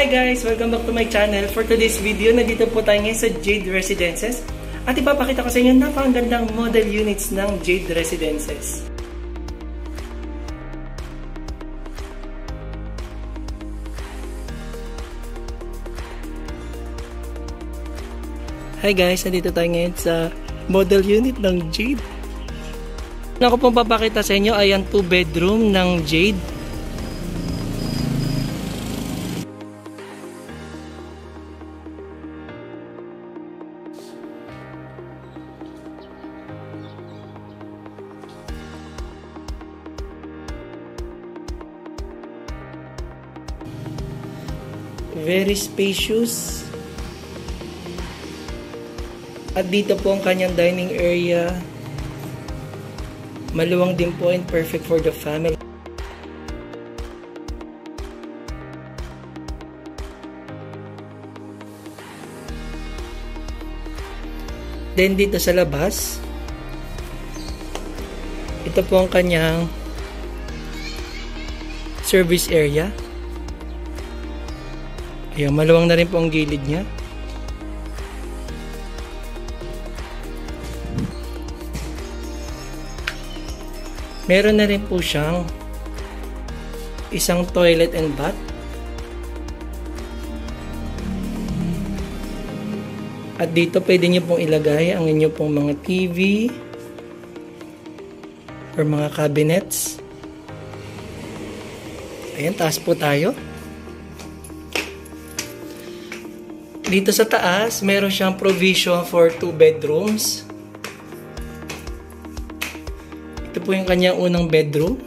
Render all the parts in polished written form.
Hi guys! Welcome back to my channel. For today's video, nandito po tayo ngayon sa Jade Residences. At ipapakita ko sa inyo napakagandang model units ng Jade Residences. Hi guys! Nandito tayo ngayon sa model unit ng Jade. Ako pong papakita sa inyo ay ang 2 bedroom ng Jade. Very spacious. At dito po ang kanyang dining area. Maluwang din po and perfect for the family. Then dito sa labas, ito po ang kanyang service area. Ayan, maluwang na rin po ang gilid niya. Meron na rin po siyang isang toilet and bath. At dito pwede niyo pong ilagay ang inyo pong mga TV or mga cabinets. Ayan, taas po tayo. Dito sa taas, meron siyang provision for 2 bedrooms. Ito po yung kanyang unang bedroom.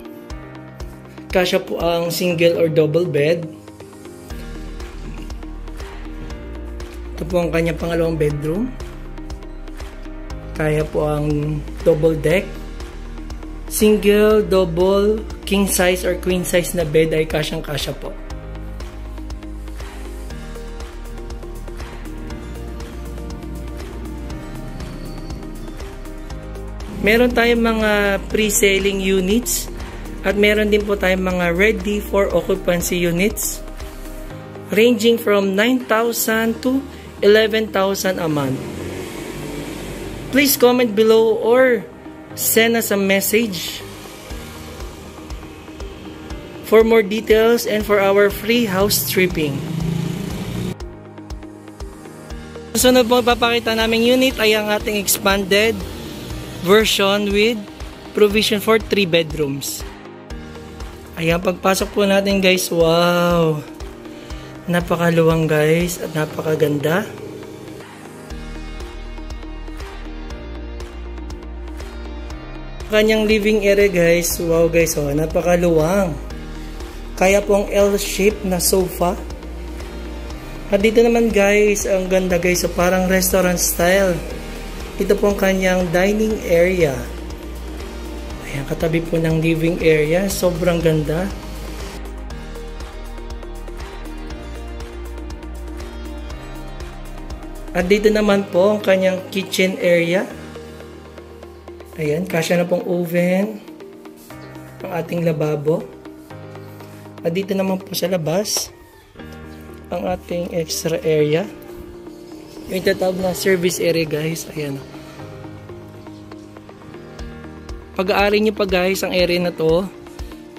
Kasya po ang single or double bed. Ito po ang kanyang pangalawang bedroom. Kaya po ang double deck. Single, double, king size or queen size na bed ay kasyang-kasya po. Meron tayong mga pre-selling units at meron din po tayong mga ready for occupancy units ranging from 9,000 to 11,000 a month. Please comment below or send us a message for more details and for our free house stripping. Susunod po ipapakita naming unit ay ang ating expanded version with provision for 3 bedrooms. Ayan, pagpasok po natin guys, wow! Napakaluwang guys at napakaganda. Kanyang living area guys, wow guys, oh, napakaluwang. Kaya pong L-shape na sofa. At dito naman guys, ang ganda guys, so parang restaurant style. Ito po ang kanyang dining area. Ayan, katabi po ng living area. Sobrang ganda. At dito naman po ang kanyang kitchen area. Ayan, kasya na pong oven. Ang ating lababo. At dito naman po sa labas, ang ating extra area. Yung itatawag na service area guys, ayan. Pag-aari nyo pa guys ang area na to,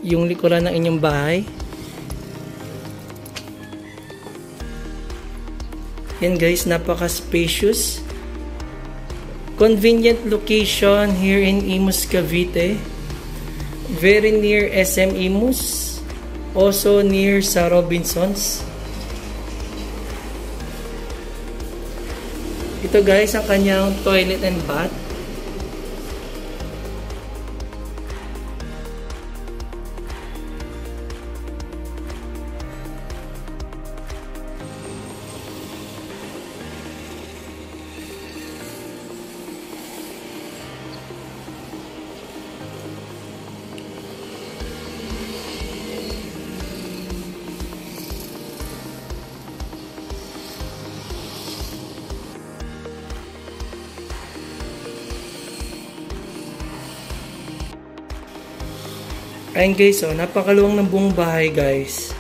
yung likuran ng inyong bahay. Yan guys, napaka spacious. Convenient location here in Imus Cavite. Very near SM Imus. Also near sa Robinsons. Ito guys, ang kanyang toilet and bath. Ayan guys, oh, napakaluwang ng buong bahay guys.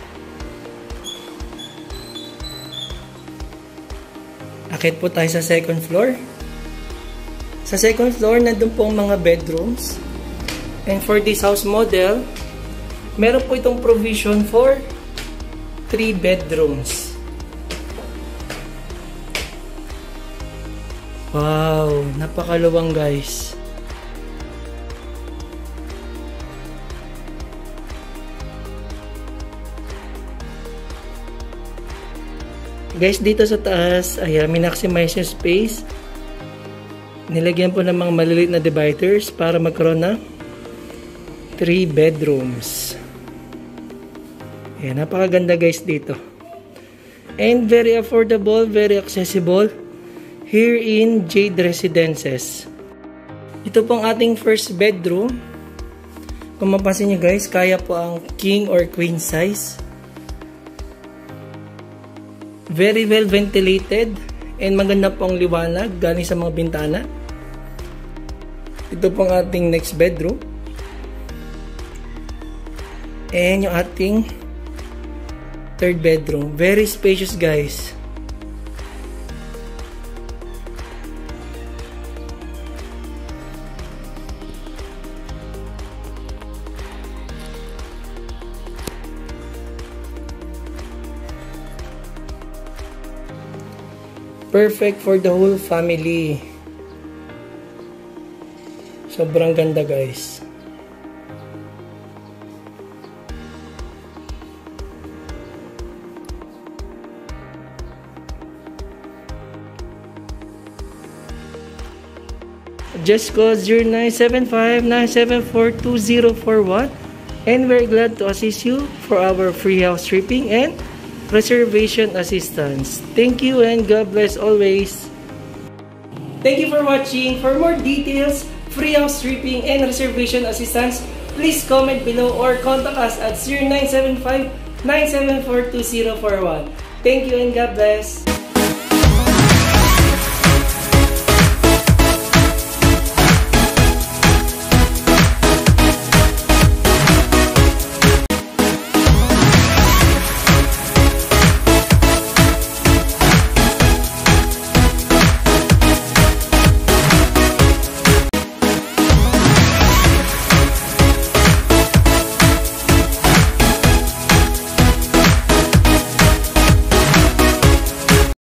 Akit po tayo sa second floor. Sa second floor, nandun po ang mga bedrooms. And for this house model, meron po itong provision for 3 bedrooms. Wow! Napakaluwang, guys. Guys, dito sa taas, ayan, minimize yung space. Nilagyan po ng mga maliliit na dividers para magkaroon na 3 bedrooms. Ayan, napakaganda guys dito. And very affordable, very accessible here in Jade Residences. Ito pong ating first bedroom. Kung mapansin nyo guys, kaya po ang king or queen size. Very well ventilated and maganda pong liwanag galing sa mga bintana. Ito pong ating next bedroom. And yung ating third bedroom. Very spacious guys. Perfect for the whole family. Sobrang ganda guys. Just call 0975-974-2041 and we're glad to assist you for our free house stripping and reservation assistance. Thank you and God bless always. Thank you for watching. For more details, free house stripping and reservation assistance, please comment below or contact us at 0975-974-2041. Thank you and God bless.